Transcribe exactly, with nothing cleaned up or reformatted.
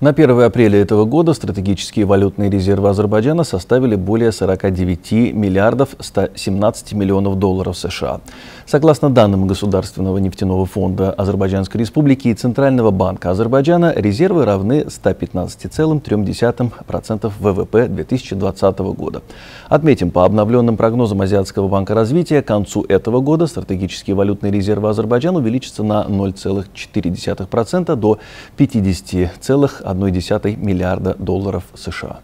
На первое апреля этого года стратегические валютные резервы Азербайджана составили более сорока девяти миллиардов ста семнадцати миллионов долларов США. Согласно данным Государственного нефтяного фонда Азербайджанской Республики и Центрального банка Азербайджана, резервы равны ста пятнадцати целым трем десятым процента ВВП две тысячи двадцатого года. Отметим, по обновленным прогнозам Азиатского банка развития, к концу этого года стратегические валютные резервы Азербайджана увеличатся на ноль целых четыре десятых процента до пятидесяти целых одной десятой миллиарда долларов США.